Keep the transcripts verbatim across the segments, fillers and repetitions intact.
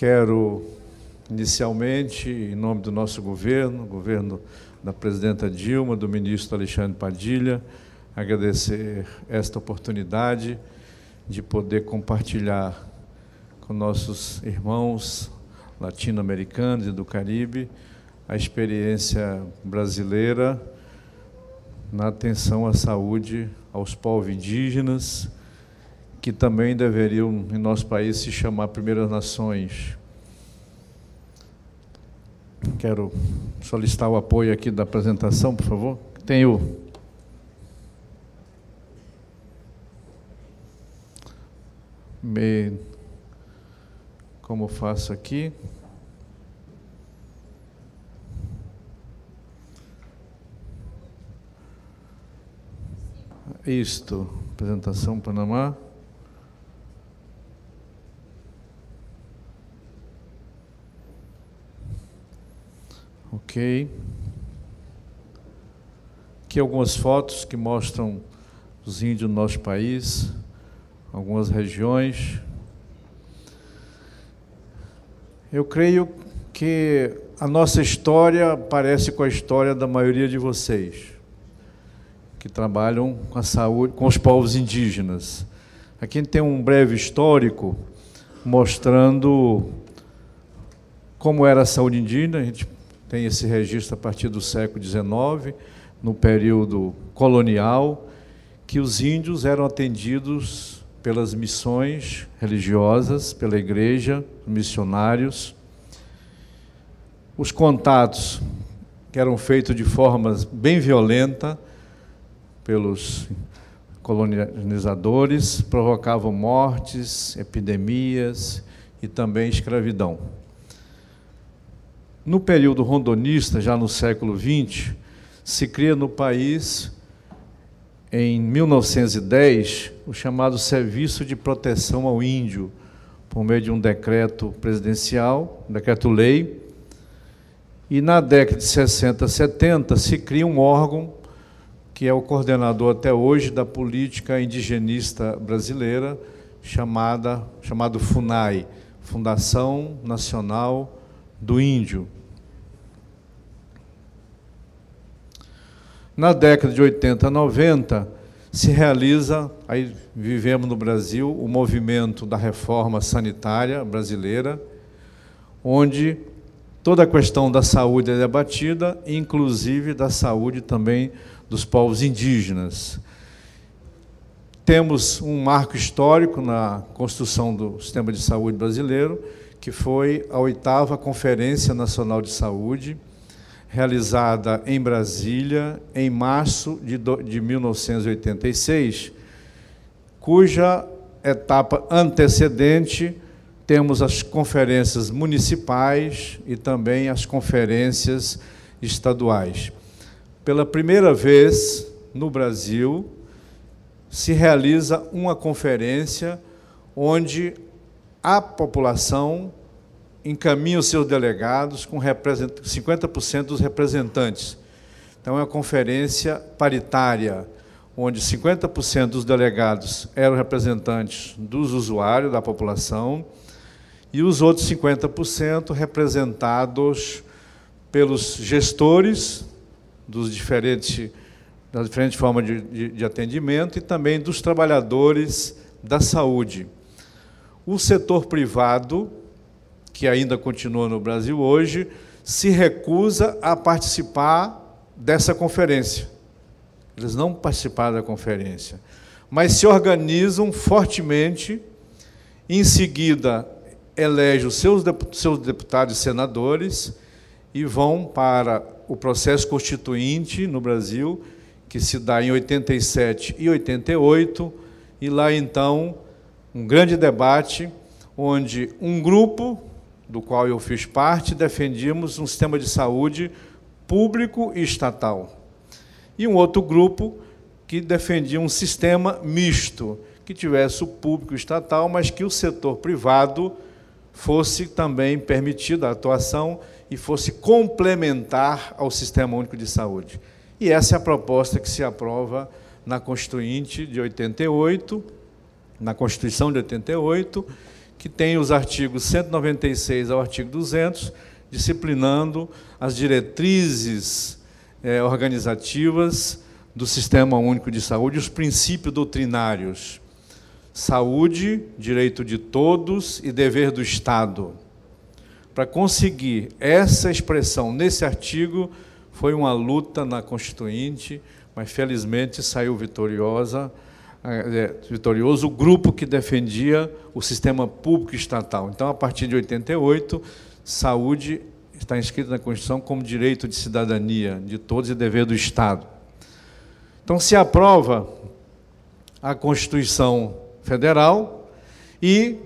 Quero, inicialmente, em nome do nosso governo, governo da presidenta Dilma, do ministro Alexandre Padilha, agradecer esta oportunidade de poder compartilhar com nossos irmãos latino-americanos e do Caribe a experiência brasileira na atenção à saúde aos povos indígenas, que também deveriam, em nosso país, se chamar Primeiras Nações. Quero solicitar o apoio aqui da apresentação, por favor. Tenho. Me... Como faço aqui? Isto, apresentação Panamá. Ok. Aqui algumas fotos que mostram os índios do nosso país, algumas regiões. Eu creio que a nossa história parece com a história da maioria de vocês, que trabalham com a saúde, com os povos indígenas. Aqui a gente tem um breve histórico mostrando como era a saúde indígena. A gente tem esse registro a partir do século dezenove, no período colonial, que os índios eram atendidos pelas missões religiosas, pela igreja, missionários. Os contatos que eram feitos de forma bem violenta, pelos colonizadores, provocavam mortes, epidemias e também escravidão. No período rondonista, já no século vinte, se cria no país, em mil novecentos e dez, o chamado Serviço de Proteção ao Índio, por meio de um decreto presidencial, um decreto-lei, e na década de sessenta, setenta, se cria um órgão que é o coordenador até hoje da política indigenista brasileira, chamada, chamado FUNAI, Fundação Nacional do Índio. Na década de oitenta, noventa, se realiza, aí vivemos no Brasil, o movimento da reforma sanitária brasileira, onde toda a questão da saúde é debatida, inclusive da saúde também dos povos indígenas. Temos um marco histórico na construção do sistema de saúde brasileiro, que foi a oitava Conferência Nacional de Saúde, realizada em Brasília, em março de mil novecentos e oitenta e seis, cuja etapa antecedente temos as conferências municipais e também as conferências estaduais. Pela primeira vez no Brasil, se realiza uma conferência onde a população encaminha os seus delegados com cinquenta por cento dos representantes. Então, é uma conferência paritária, onde cinquenta por cento dos delegados eram representantes dos usuários, da população, e os outros cinquenta por cento representados pelos gestores, dos diferentes, das diferentes formas de, de, de atendimento e também dos trabalhadores da saúde. O setor privado, que ainda continua no Brasil hoje, se recusa a participar dessa conferência. Eles não participaram da conferência, mas se organizam fortemente, em seguida elege os seus deputados e senadores e vão para o processo constituinte no Brasil, que se dá em oitenta e sete e oitenta e oito, e lá, então, um grande debate, onde um grupo, do qual eu fiz parte, defendíamos um sistema de saúde público e estatal. E um outro grupo que defendia um sistema misto, que tivesse o público e estatal, mas que o setor privado fosse também permitida a atuação e fosse complementar ao Sistema Único de Saúde. E essa é a proposta que se aprova na Constituinte de oitenta e oito, na Constituição de oitenta e oito, que tem os artigos cento e noventa e seis ao artigo duzentos, disciplinando as diretrizes eh, organizativas do Sistema Único de Saúde, os princípios doutrinários. Saúde, direito de todos e dever do Estado. Para conseguir essa expressão nesse artigo, foi uma luta na Constituinte, mas, felizmente, saiu vitoriosa, é, vitorioso o grupo que defendia o sistema público estatal. Então, a partir de oitenta e oito, saúde está inscrita na Constituição como direito de cidadania, de todos e dever do Estado. Então, se aprova a Constituição Federal e,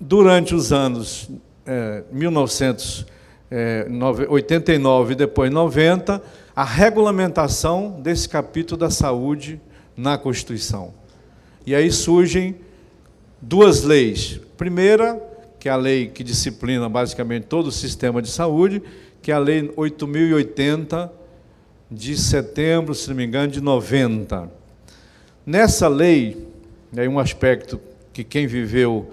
durante os anos é, mil novecentos e oitenta e nove e depois noventa, a regulamentação desse capítulo da saúde na Constituição. E aí surgem duas leis. A primeira, que é a lei que disciplina basicamente todo o sistema de saúde, que é a Lei oito mil e oitenta, de setembro, se não me engano, de noventa. Nessa lei, e aí um aspecto que quem viveu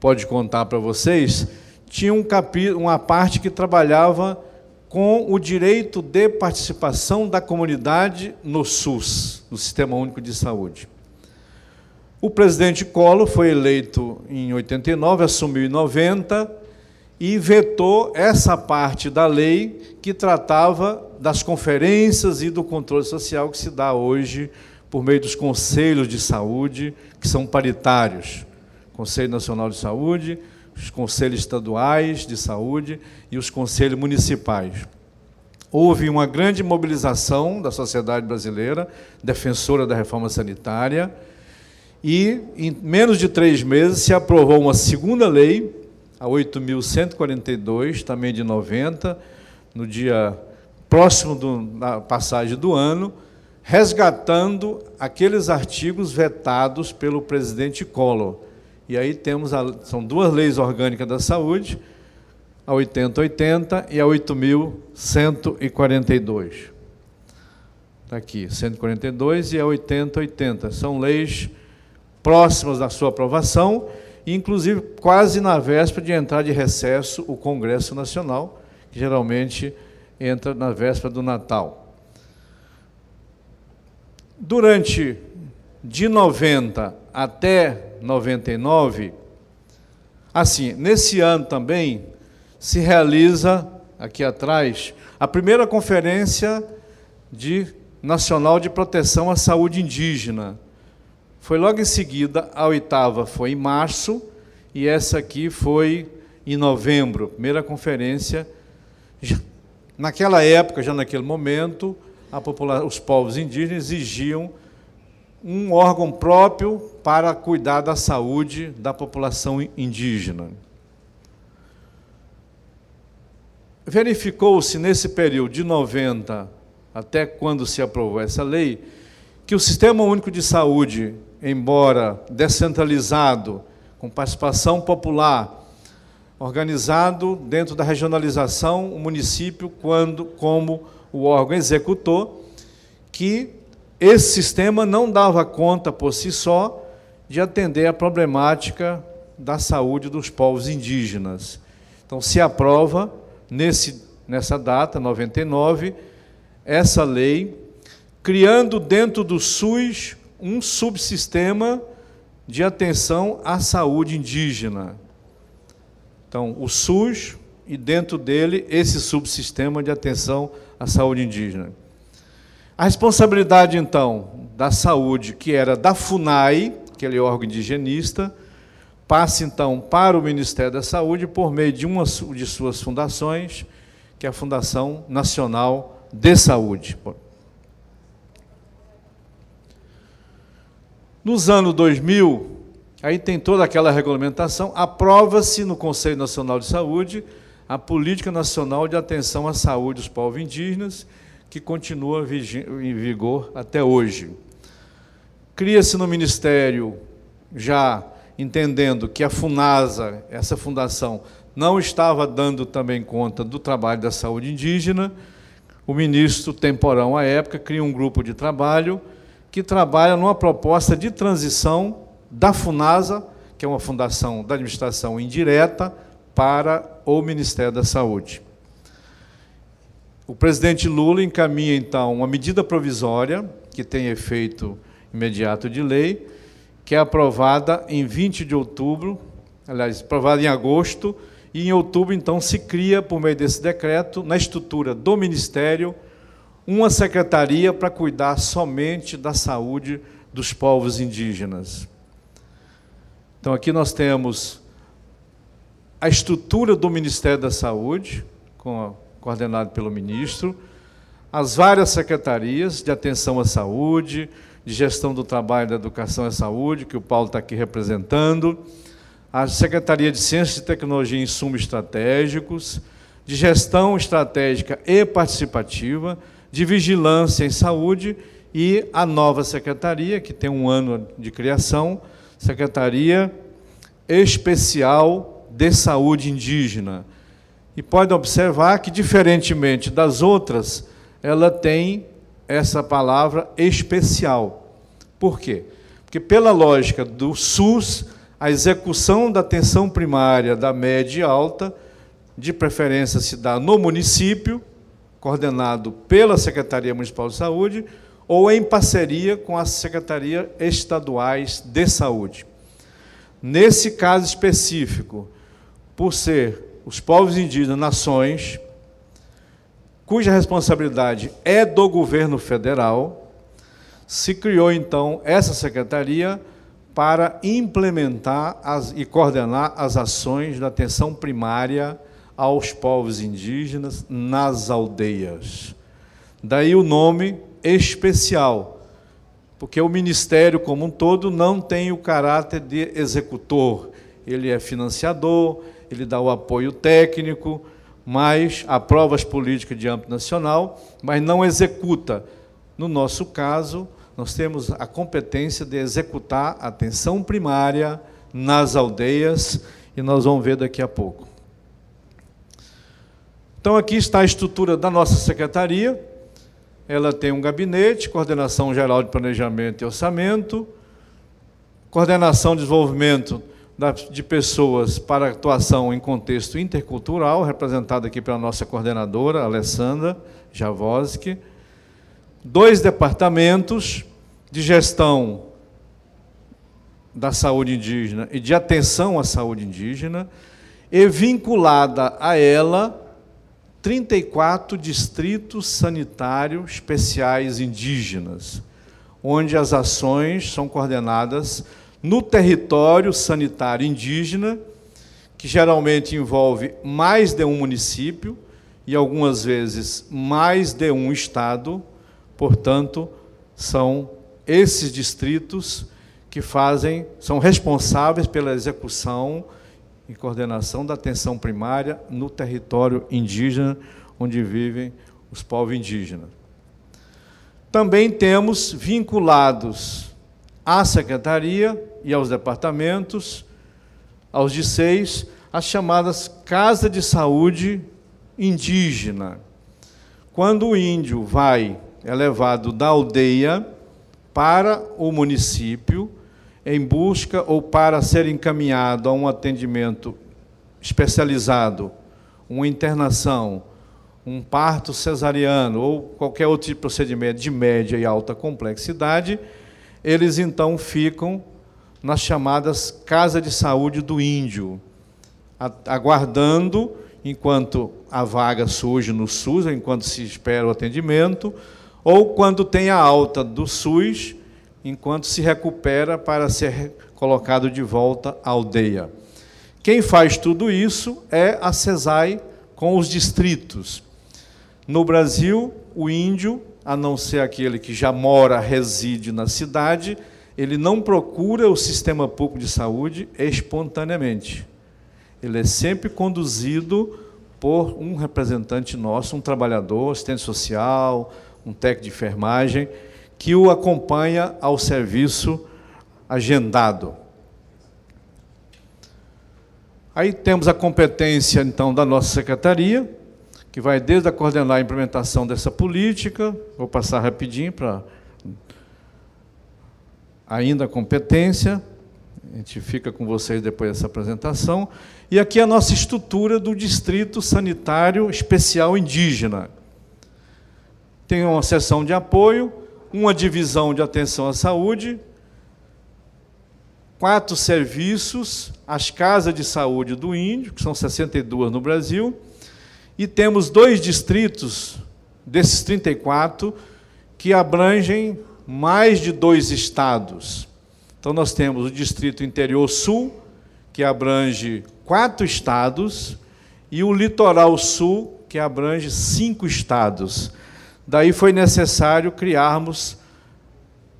pode contar para vocês, tinha um capítulo, uma parte que trabalhava com o direito de participação da comunidade no SUS, no Sistema Único de Saúde. O presidente Collor foi eleito em oitenta e nove, assumiu em noventa e vetou essa parte da lei que tratava das conferências e do controle social que se dá hoje por meio dos conselhos de saúde, que são paritários, Conselho Nacional de Saúde, os conselhos estaduais de saúde e os conselhos municipais. Houve uma grande mobilização da sociedade brasileira, defensora da reforma sanitária, e, em menos de três meses, se aprovou uma segunda lei, a oito mil cento e quarenta e dois, também de noventa, no dia próximo do, da passagem do ano, resgatando aqueles artigos vetados pelo presidente Collor. E aí temos, a, são duas leis orgânicas da saúde, a oitenta oitenta e a oito mil cento e quarenta e dois. Está aqui, cento e quarenta e dois e a oitenta oitenta. São leis próximas da sua aprovação, e, inclusive, quase na véspera de entrar de recesso o Congresso Nacional, que geralmente entra na véspera do Natal. Durante de noventa até noventa e nove, assim, nesse ano também se realiza, aqui atrás, a primeira Conferência de, Nacional de Proteção à Saúde Indígena. Foi logo em seguida, a oitava foi em março, e essa aqui foi em novembro, primeira conferência. Já, naquela época, já naquele momento, a população, os povos indígenas exigiam um órgão próprio para cuidar da saúde da população indígena. Verificou-se nesse período de noventa até quando se aprovou essa lei, que o Sistema Único de Saúde, embora descentralizado, com participação popular, organizado dentro da regionalização, o município quando, como o órgão executor, que esse sistema não dava conta por si só de atender a problemática da saúde dos povos indígenas. Então, se aprova, nesse, nessa data, noventa e nove, essa lei, criando dentro do SUS um subsistema de atenção à saúde indígena. Então, o SUS e, dentro dele, esse subsistema de atenção à saúde indígena. A responsabilidade, então, da saúde, que era da FUNAI, aquele órgão indigenista, passa, então, para o Ministério da Saúde por meio de uma de suas fundações, que é a Fundação Nacional de Saúde. Nos anos dois mil, aí tem toda aquela regulamentação, aprova-se no Conselho Nacional de Saúde a Política Nacional de Atenção à Saúde dos Povos Indígenas, que continua em vigor até hoje. Cria-se no Ministério, já entendendo que a FUNASA, essa fundação, não estava dando também conta do trabalho da saúde indígena, o ministro Temporão, à época, cria um grupo de trabalho que trabalha numa proposta de transição da FUNASA, que que é uma fundação da administração indireta, para o Ministério da Saúde. O presidente Lula encaminha, então, uma medida provisória, que tem efeito imediato de lei, que é aprovada em vinte de outubro, aliás, aprovada em agosto, e em outubro, então, se cria, por meio desse decreto, na estrutura do Ministério, uma secretaria para cuidar somente da saúde dos povos indígenas. Então, aqui nós temos a estrutura do Ministério da Saúde, coordenado pelo ministro, as várias secretarias de atenção à saúde, de gestão do trabalho, da educação à saúde, que o Paulo está aqui representando, a Secretaria de Ciência e Tecnologia e Insumos Estratégicos, de gestão estratégica e participativa, de vigilância em saúde e a nova secretaria, que tem um ano de criação, Secretaria Especial de Saúde Indígena. E pode observar que, diferentemente das outras, ela tem essa palavra especial. Por quê? Porque, pela lógica do SUS, a execução da atenção primária da média e alta, de preferência, se dá no município, coordenado pela Secretaria Municipal de Saúde, ou em parceria com as secretarias estaduais de saúde. Nesse caso específico, por ser os povos indígenas nações, cuja responsabilidade é do governo federal, se criou, então, essa secretaria para implementar as, e coordenar as ações da atenção primária aos povos indígenas nas aldeias. Daí o nome especial, porque o Ministério como um todo não tem o caráter de executor. Ele é financiador, ele dá o apoio técnico, mas aprova as políticas de âmbito nacional, mas não executa. No nosso caso, nós temos a competência de executar a atenção primária nas aldeias, e nós vamos ver daqui a pouco. Então, aqui está a estrutura da nossa secretaria. Ela tem um gabinete, coordenação geral de planejamento e orçamento, coordenação de desenvolvimento de pessoas para atuação em contexto intercultural, representada aqui pela nossa coordenadora, Alessandra Javoski, dois departamentos de gestão da saúde indígena e de atenção à saúde indígena, e vinculada a ela trinta e quatro distritos sanitários especiais indígenas, onde as ações são coordenadas no território sanitário indígena, que geralmente envolve mais de um município e, algumas vezes, mais de um estado. Portanto, são esses distritos que fazem, são responsáveis pela execução em coordenação da atenção primária no território indígena, onde vivem os povos indígenas. Também temos vinculados à secretaria e aos departamentos, aos D seis, as chamadas Casa de Saúde Indígena. Quando o índio vai, é levado da aldeia para o município, em busca ou para ser encaminhado a um atendimento especializado, uma internação, um parto cesariano ou qualquer outro tipo de procedimento de média e alta complexidade, eles, então, ficam nas chamadas Casa de Saúde do Índio, aguardando, enquanto a vaga surge no SUS, enquanto se espera o atendimento, ou quando tem a alta do SUS, enquanto se recupera para ser colocado de volta à aldeia. Quem faz tudo isso é a CESAI com os distritos. No Brasil, o índio, a não ser aquele que já mora, reside na cidade, ele não procura o sistema público de saúde espontaneamente. Ele é sempre conduzido por um representante nosso, um trabalhador, assistente social, um técnico de enfermagem, que o acompanha ao serviço agendado. Aí temos a competência, então, da nossa secretaria, que vai desde a coordenar a implementação dessa política, vou passar rapidinho para ainda a competência, a gente fica com vocês depois dessa apresentação. E aqui a nossa estrutura do Distrito Sanitário Especial Indígena. Tem uma seção de apoio, uma divisão de atenção à saúde, quatro serviços, as casas de saúde do índio, que são sessenta e duas no Brasil, e temos dois distritos, desses trinta e quatro, que abrangem mais de dois estados. Então, nós temos o Distrito Interior Sul, que abrange quatro estados, e o Litoral Sul, que abrange cinco estados. Daí foi necessário criarmos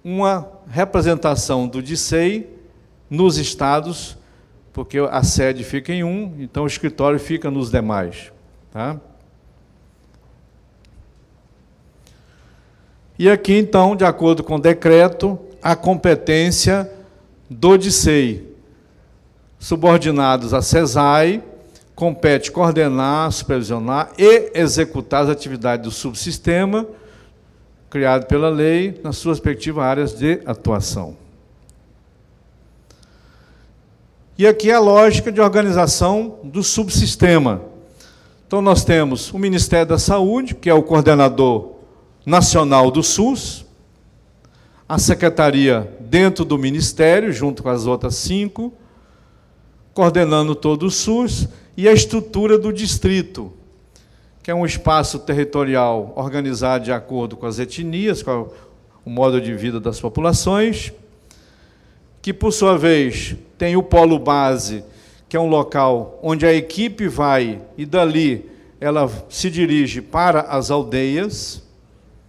uma representação do D I S E I nos estados, porque a sede fica em um, então o escritório fica nos demais. Tá? E aqui, então, de acordo com o decreto, a competência do D I S E I, subordinados à CESAI, compete coordenar, supervisionar e executar as atividades do subsistema criado pela lei nas suas respectivas áreas de atuação. E aqui a lógica de organização do subsistema. Então, nós temos o Ministério da Saúde, que é o coordenador nacional do SUS, a secretaria dentro do Ministério, junto com as outras cinco, coordenando todo o SUS, e a estrutura do distrito, que é um espaço territorial organizado de acordo com as etnias, com o modo de vida das populações, que, por sua vez, tem o polo base, que é um local onde a equipe vai e, dali, ela se dirige para as aldeias.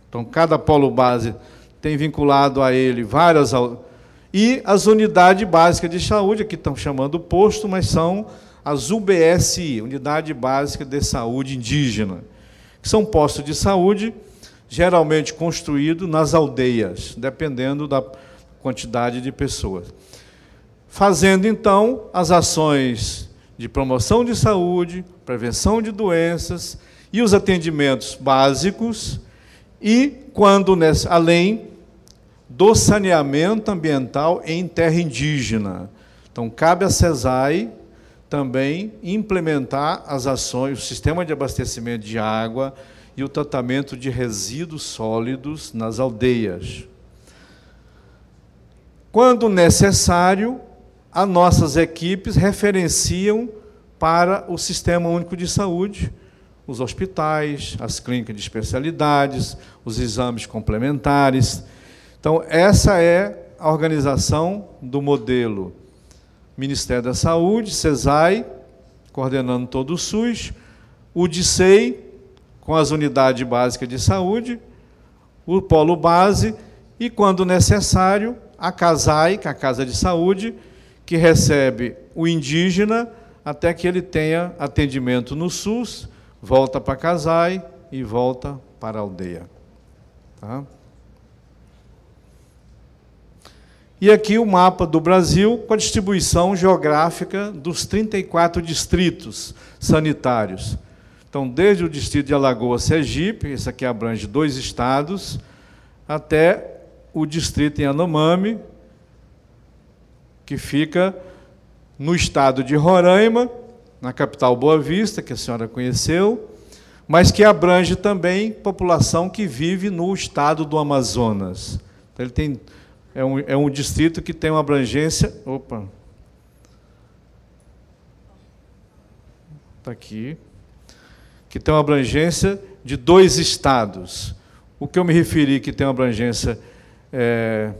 Então, cada polo base tem vinculado a ele várias... E as unidades básicas de saúde, aqui estão chamando posto, mas são as U B S I, Unidade Básica de Saúde Indígena, que são postos de saúde geralmente construídos nas aldeias, dependendo da quantidade de pessoas. Fazendo, então, as ações de promoção de saúde, prevenção de doenças e os atendimentos básicos, e, quando além do saneamento ambiental em terra indígena. Então, cabe à CESAI também implementar as ações, o sistema de abastecimento de água e o tratamento de resíduos sólidos nas aldeias. Quando necessário, as nossas equipes referenciam para o Sistema Único de Saúde os hospitais, as clínicas de especialidades, os exames complementares. Então, essa é a organização do modelo Ministério da Saúde, CESAI, coordenando todo o SUS, o D I S E I, com as unidades básicas de saúde, o polo base e, quando necessário, a CASAI, que é a Casa de Saúde, que recebe o indígena até que ele tenha atendimento no SUS, volta para a CASAI e volta para a aldeia. Tá? E aqui o mapa do Brasil com a distribuição geográfica dos trinta e quatro distritos sanitários. Então, desde o distrito de Alagoas, Sergipe, esse aqui abrange dois estados, até o distrito em Yanomami, que fica no estado de Roraima, na capital Boa Vista, que a senhora conheceu, mas que abrange também população que vive no estado do Amazonas. Então, ele tem... É um, é um distrito que tem uma abrangência... Opa! Está aqui. Que tem uma abrangência de dois estados. O que eu me referi que tem uma abrangência é,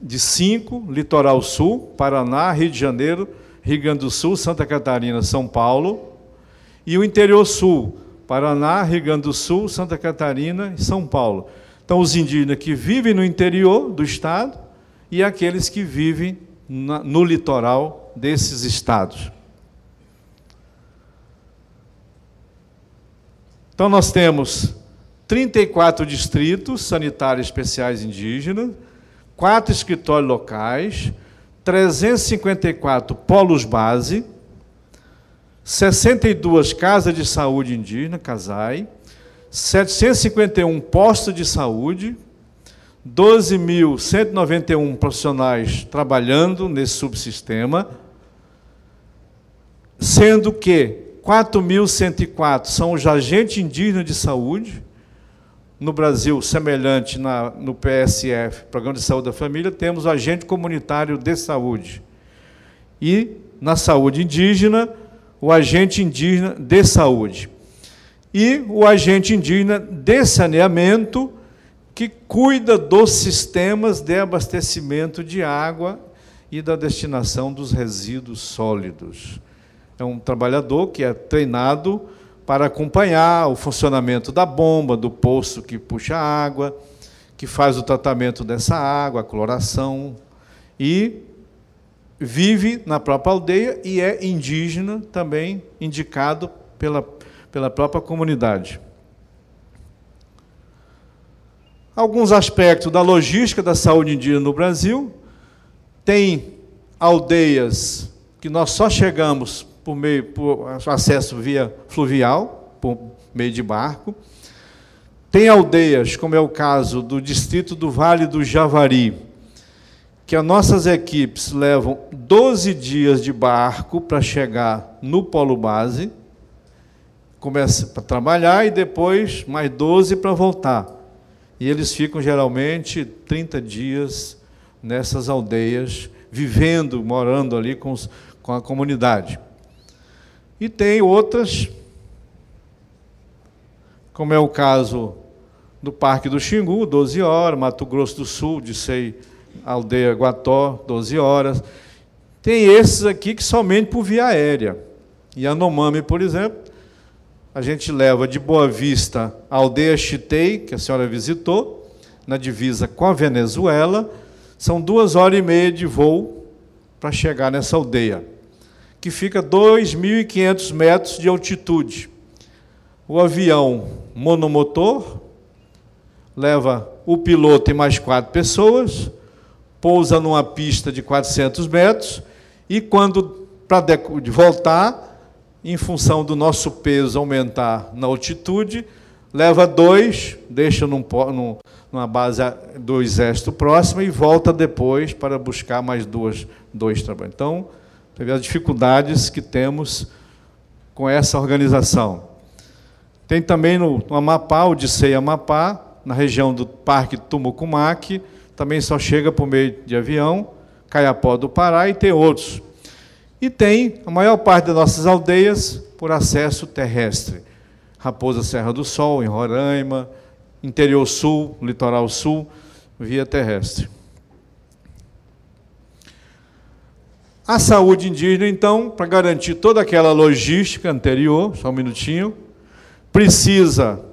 de cinco, Litoral Sul, Paraná, Rio de Janeiro, Rio Grande do Sul, Santa Catarina, São Paulo, e o Interior Sul, Paraná, Rio Grande do Sul, Santa Catarina e São Paulo. Então, os indígenas que vivem no interior do estado, e aqueles que vivem no litoral desses estados. Então, nós temos trinta e quatro distritos sanitários especiais indígenas, quatro escritórios locais, trezentos e cinquenta e quatro polos base, sessenta e duas casas de saúde indígena, CASAI, setecentos e cinquenta e um postos de saúde, doze mil cento e noventa e um profissionais trabalhando nesse subsistema, sendo que quatro mil cento e quatro são os agentes indígenas de saúde. No Brasil, semelhante na, no P S F, Programa de Saúde da Família, temos o agente comunitário de saúde. E, na saúde indígena, o agente indígena de saúde. E o agente indígena de saneamento, que cuida dos sistemas de abastecimento de água e da destinação dos resíduos sólidos. É um trabalhador que é treinado para acompanhar o funcionamento da bomba, do poço que puxa a água, que faz o tratamento dessa água, a cloração, e vive na própria aldeia e é indígena também, indicado pela, pela própria comunidade. Alguns aspectos da logística da saúde indígena no Brasil. Tem aldeias que nós só chegamos por meio, por acesso via fluvial, por meio de barco. Tem aldeias, como é o caso do distrito do Vale do Javari, que as nossas equipes levam doze dias de barco para chegar no polo base, começa para trabalhar e depois mais doze para voltar. E eles ficam, geralmente, trinta dias nessas aldeias, vivendo, morando ali com, os, com a comunidade. E tem outras, como é o caso do Parque do Xingu, doze horas, Mato Grosso do Sul, de sei, aldeia Guató, doze horas. Tem esses aqui que somente por via aérea. E Yanomami, por exemplo, a gente leva de Boa Vista a aldeia Chitei, que a senhora visitou, na divisa com a Venezuela. São duas horas e meia de voo para chegar nessa aldeia, que fica a dois mil e quinhentos metros de altitude. O avião monomotor leva o piloto e mais quatro pessoas, pousa numa pista de quatrocentos metros, e quando, para voltar, em função do nosso peso aumentar na altitude, leva dois, deixa num, num, numa base do exército próxima e volta depois para buscar mais duas, dois trabalhos. Então, teve as dificuldades que temos com essa organização. Tem também no, no Amapá, o Odisseia Amapá, na região do Parque Tumucumaque, também só chega por meio de avião, Caiapó do Pará e tem outros. E tem a maior parte das nossas aldeias por acesso terrestre. Raposa Serra do Sol, em Roraima, interior sul, litoral sul, via terrestre. A saúde indígena, então, para garantir toda aquela logística anterior, só um minutinho, precisa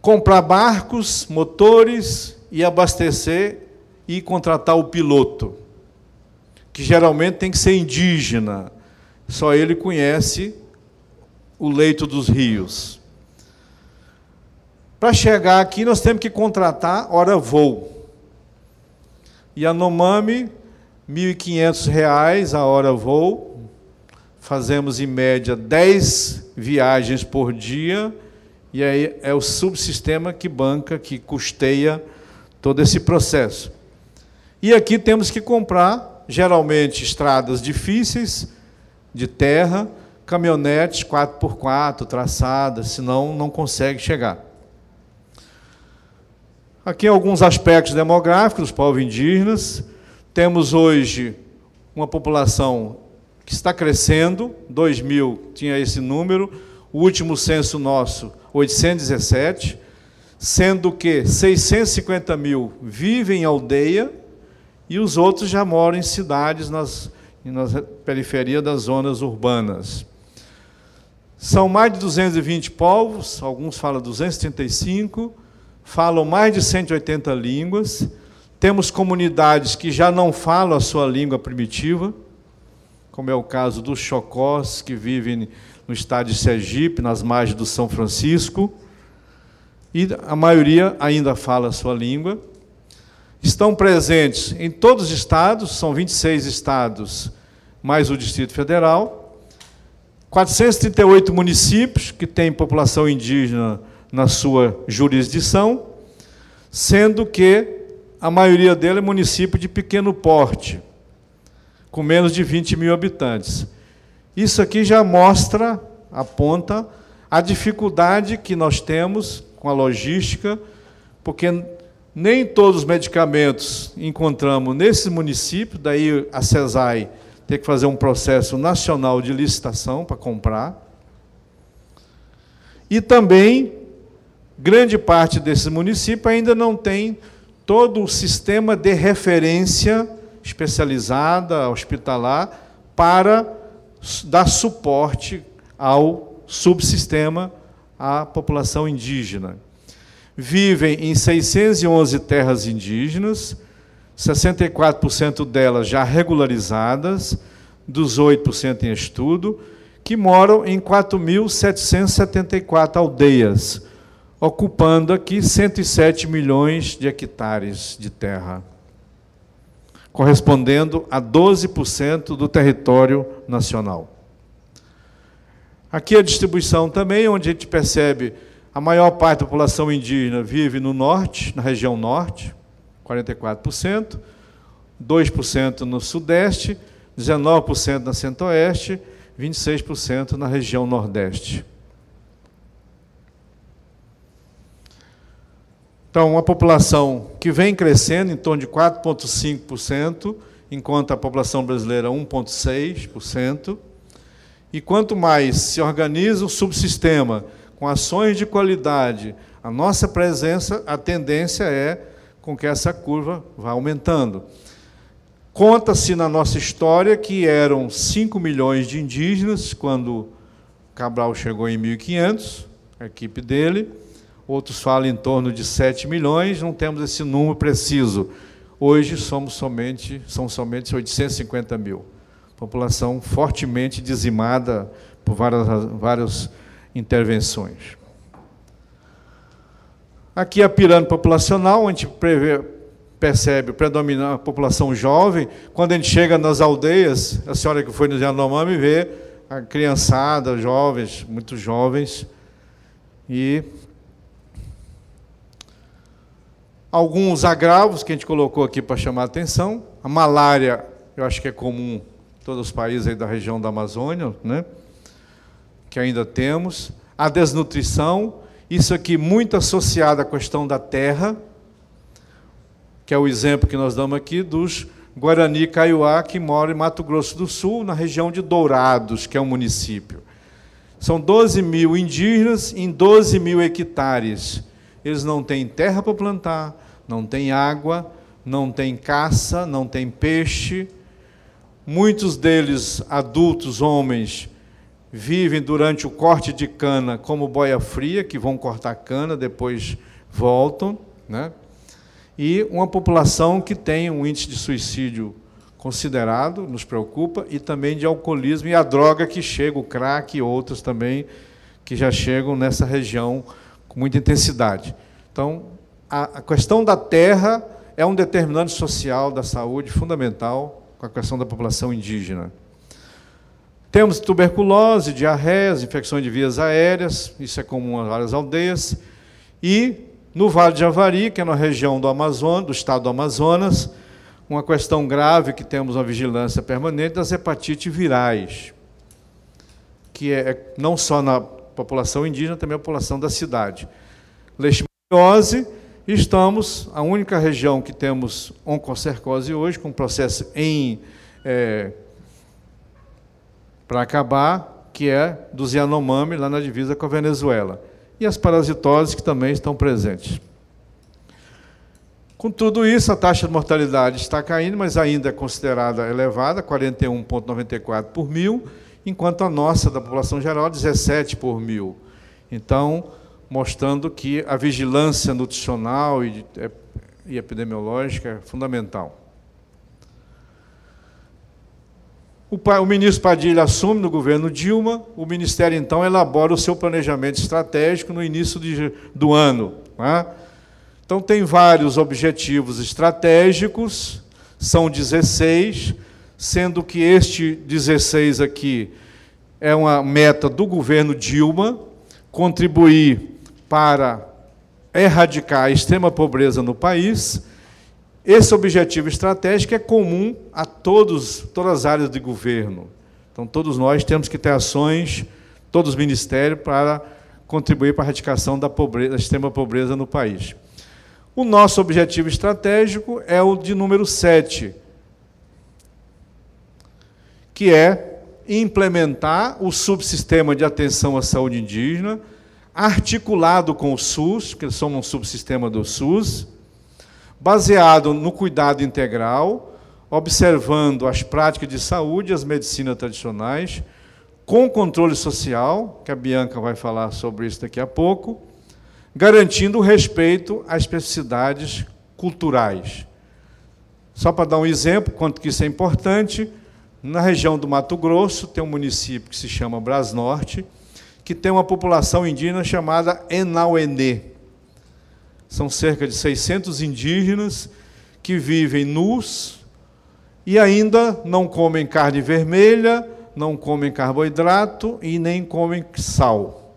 comprar barcos, motores e abastecer e contratar o piloto, que geralmente tem que ser indígena, só ele conhece o leito dos rios. Para chegar aqui, nós temos que contratar hora voo. Yanomami, mil e quinhentos reais a hora voo. Fazemos, em média, dez viagens por dia, e aí é o subsistema que banca, que custeia todo esse processo. E aqui temos que comprar, geralmente, estradas difíceis, de terra, caminhonetes quatro por quatro, traçadas, senão não consegue chegar. Aqui alguns aspectos demográficos dos povos indígenas. Temos hoje uma população que está crescendo, dois mil tinha esse número, o último censo nosso, oitocentos e dezessete, sendo que seiscentos e cinquenta mil vivem em aldeia, e os outros já moram em cidades, nas, nas periferias das zonas urbanas. São mais de duzentos e vinte povos, alguns falam duzentos e trinta e cinco, falam mais de cento e oitenta línguas. Temos comunidades que já não falam a sua língua primitiva, como é o caso dos Chocós, que vivem no estado de Sergipe, nas margens do São Francisco, e a maioria ainda fala a sua língua. Estão presentes em todos os estados, são vinte e seis estados, mais o Distrito Federal, quatrocentos e trinta e oito municípios que têm população indígena na sua jurisdição, sendo que a maioria dele é município de pequeno porte, com menos de vinte mil habitantes. Isso aqui já mostra, aponta, a dificuldade que nós temos com a logística, porque nem todos os medicamentos encontramos nesses municípios, daí a CESAI tem que fazer um processo nacional de licitação para comprar. E também, grande parte desses municípios ainda não tem todo o sistema de referência especializada, hospitalar, para dar suporte ao subsistema, à população indígena. Vivem em seiscentas e onze terras indígenas, sessenta e quatro por cento delas já regularizadas, dezoito por cento em estudo, que moram em quatro mil setecentas e setenta e quatro aldeias, ocupando aqui cento e sete milhões de hectares de terra, correspondendo a doze por cento do território nacional. Aqui a distribuição também, onde a gente percebe a maior parte da população indígena vive no norte, na região norte, quarenta e quatro por cento, dois por cento no sudeste, dezenove por cento na centro-oeste, vinte e seis por cento na região nordeste. Então, uma população que vem crescendo em torno de quatro vírgula cinco por cento, enquanto a população brasileira um vírgula seis por cento. E quanto mais se organiza o subsistema com ações de qualidade, a nossa presença, a tendência é com que essa curva vá aumentando. Conta-se na nossa história que eram cinco milhões de indígenas quando Cabral chegou em mil e quinhentos, a equipe dele. Outros falam em torno de sete milhões, não temos esse número preciso. Hoje somos somente, são somente oitocentos e cinquenta mil. População fortemente dizimada por várias, várias intervenções. Aqui a pirâmide populacional, a gente prevê... percebe, predomina a população jovem. Quando a gente chega nas aldeias, a senhora que foi no Yanomami vê a criançada, jovens, muito jovens, e alguns agravos que a gente colocou aqui para chamar a atenção. A malária, eu acho que é comum em todos os países aí da região da Amazônia, né? Que ainda temos. A desnutrição, isso aqui muito associado à questão da terra, que é o exemplo que nós damos aqui dos Guarani Kaiowá, que moram em Mato Grosso do Sul, na região de Dourados, que é um município. São doze mil indígenas em doze mil hectares. Eles não têm terra para plantar, não têm água, não têm caça, não têm peixe. Muitos deles, adultos, homens, vivem durante o corte de cana como boia fria, que vão cortar cana, depois voltam, né? E uma população que tem um índice de suicídio considerado, nos preocupa, e também de alcoolismo e a droga que chega, o crack e outros também, que já chegam nessa região com muita intensidade. Então, a questão da terra é um determinante social da saúde fundamental com a questão da população indígena. Temos tuberculose, diarreias, infecções de vias aéreas, isso é comum em várias aldeias, e... no Vale do Javari, que é na região do Amazonas, do estado do Amazonas, uma questão grave que temos uma vigilância permanente das hepatites virais, que é não só na população indígena, também a população da cidade. Leishmaniose, estamos, a única região que temos oncocercose hoje, com processo em é, para acabar, que é dos Yanomami, lá na divisa com a Venezuela. E as parasitoses que também estão presentes. Com tudo isso, a taxa de mortalidade está caindo, mas ainda é considerada elevada, quarenta e um vírgula noventa e quatro por mil, enquanto a nossa, da população geral, dezessete por mil. Então, mostrando que a vigilância nutricional e, e epidemiológica é fundamental. O ministro Padilha assume no governo Dilma, o Ministério, então, elabora o seu planejamento estratégico no início de, do ano. Né? Então, tem vários objetivos estratégicos, são dezesseis, sendo que este dezesseis aqui é uma meta do governo Dilma, contribuir para erradicar a extrema pobreza no país. Esse objetivo estratégico é comum a todos, todas as áreas de governo. Então, todos nós temos que ter ações, todos os ministérios, para contribuir para a erradicação da, pobreza, da extrema pobreza no país. O nosso objetivo estratégico é o de número sete, que é implementar o subsistema de atenção à saúde indígena, articulado com o SUS, que somos um subsistema do SUS, baseado no cuidado integral, observando as práticas de saúde e as medicinas tradicionais, com controle social, que a Bianca vai falar sobre isso daqui a pouco, garantindo o respeito às especificidades culturais. Só para dar um exemplo, quanto que isso é importante, na região do Mato Grosso tem um município que se chama Brasnorte, que tem uma população indígena chamada Enawene. São cerca de seiscentos indígenas que vivem nus e ainda não comem carne vermelha, não comem carboidrato e nem comem sal.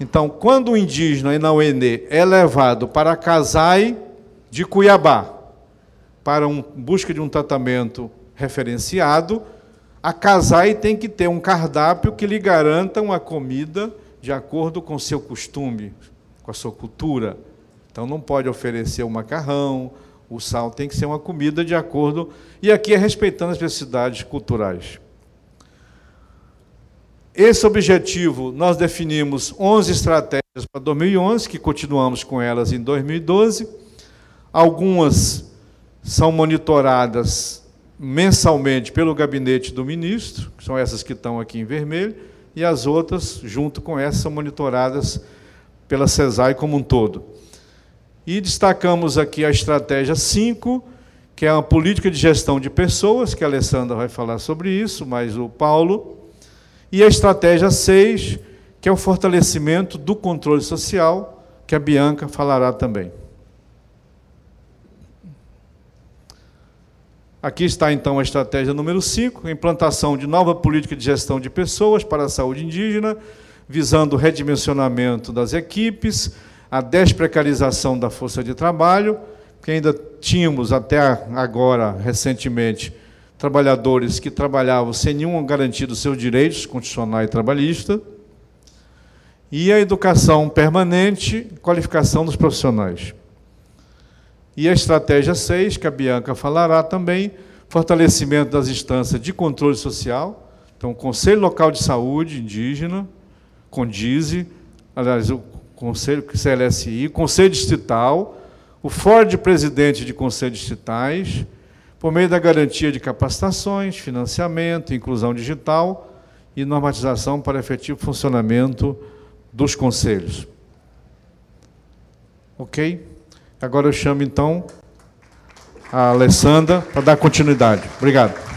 Então, quando o indígena Enawene é levado para Casai de Cuiabá, para um, busca de um tratamento referenciado, a Casai tem que ter um cardápio que lhe garanta uma comida de acordo com seu costume, com a sua cultura. Então, não pode oferecer o macarrão, o sal, tem que ser uma comida de acordo... E aqui é respeitando as necessidades culturais. Esse objetivo, nós definimos onze estratégias para dois mil e onze, que continuamos com elas em dois mil e doze. Algumas são monitoradas mensalmente pelo gabinete do ministro, que são essas que estão aqui em vermelho, e as outras, junto com essas, são monitoradas pela CESAI como um todo. E destacamos aqui a estratégia cinco, que é a política de gestão de pessoas, que a Alessandra vai falar sobre isso, mas o Paulo, e a estratégia seis, que é o fortalecimento do controle social, que a Bianca falará também. Aqui está, então, a estratégia número cinco, implantação de nova política de gestão de pessoas para a saúde indígena, visando o redimensionamento das equipes, a desprecarização da força de trabalho, que ainda tínhamos até agora, recentemente, trabalhadores que trabalhavam sem nenhum garantia dos seus direitos constitucionais e trabalhistas, e a educação permanente, qualificação dos profissionais. E a estratégia seis, que a Bianca falará também, fortalecimento das instâncias de controle social, então, Conselho Local de Saúde Indígena, CONDISE, aliás, o Conselho C L S I, Conselho Distrital, o Fórum de Presidente de Conselhos Distritais, por meio da garantia de capacitações, financiamento, inclusão digital e normatização para efetivo funcionamento dos conselhos. Ok? Agora eu chamo, então, a Alessandra para dar continuidade. Obrigado.